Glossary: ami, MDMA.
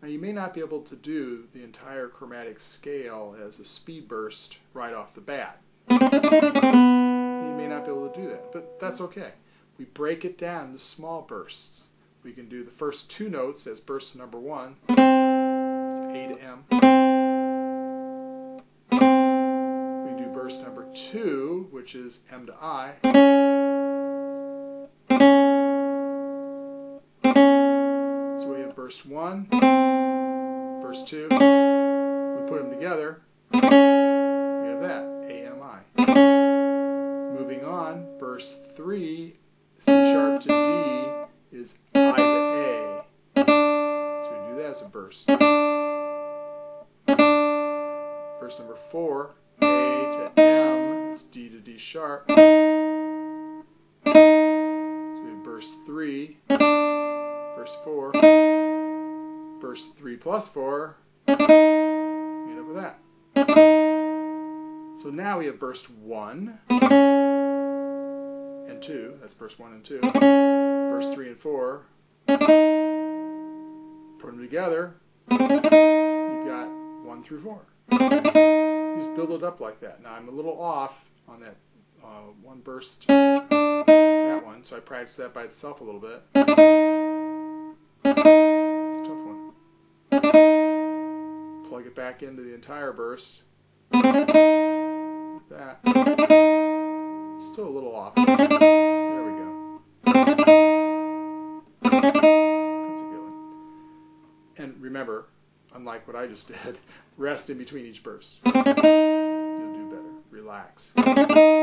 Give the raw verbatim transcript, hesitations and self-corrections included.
Now you may not be able to do the entire chromatic scale as a speed burst right off the bat. You may not be able to do that, but that's okay. We break it down into small bursts. We can do the first two notes as burst number one, it's A to M. We can do burst number two, which is M to I. So we have burst one, burst two, we put them together, we have that, A, M, I. Moving on, burst three, C sharp to D is I to A. So we do that as a burst. Burst number four, A to M, it's D to D sharp. So we have burst three, burst four, burst three plus four, we end up with that. So now we have burst one. And two, that's burst one and two, burst three and four, put them together, you've got one through four. You just build it up like that. Now I'm a little off on that uh, one burst, that one, so I practice that by itself a little bit. It's a tough one. Plug it back into the entire burst, like that. Still a little off. There we go. That's a good one. And remember, unlike what I just did, rest in between each burst. You'll do better. Relax.